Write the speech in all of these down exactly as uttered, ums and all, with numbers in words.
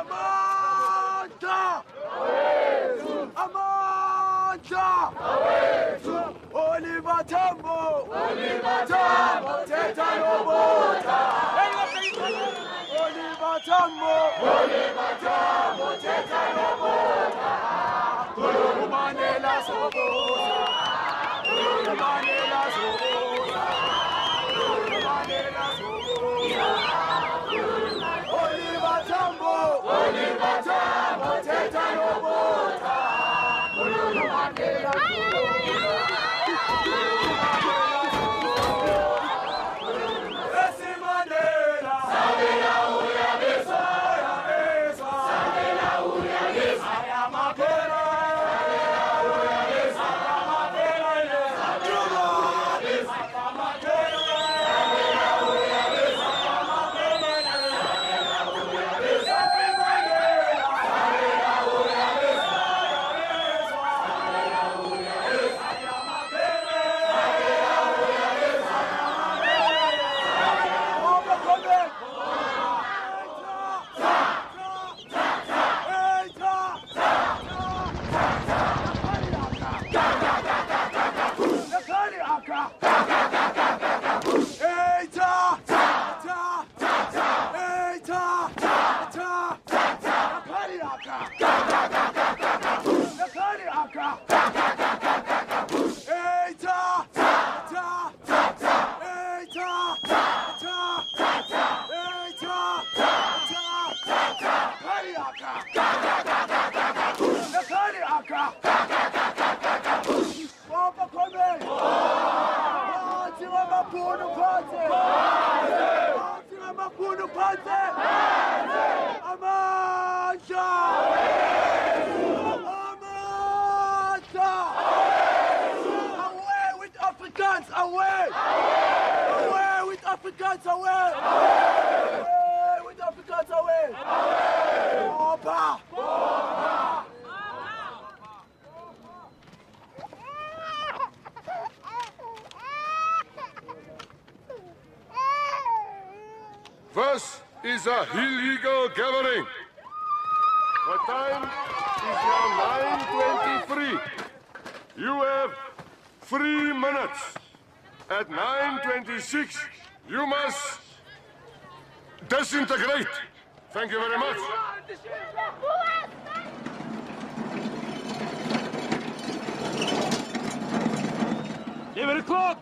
Amanda! Amanda! Oliver Tambo! Oliver Tambo! Teta Robota! Oliver Tambo! Oliver Tambo! Teta Robota! Kulu Manela Soboza! Kulu Manela Soboza! Kulu Manela Soboza! Oliver Tambo! Oliver Tambo! Teta Robota! Kulu Manela Soboza! This is a illegal gathering. The time is now nine twenty-three. You have three minutes. At nine twenty-six, you must disintegrate. Thank you very much. Give it a clock.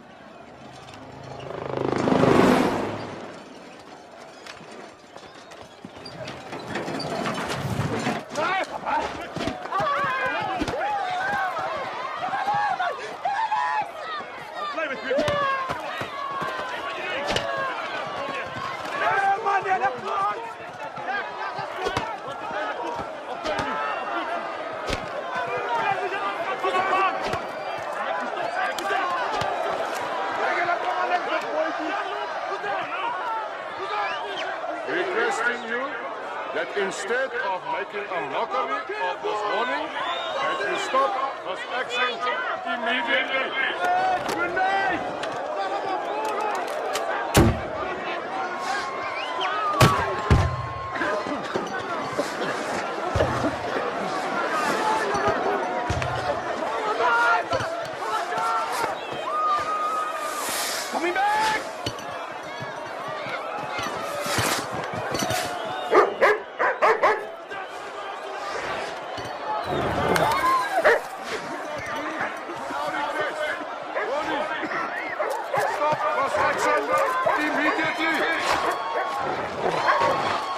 Instead of making a mockery of this morning, that you stop this action immediately. Good night!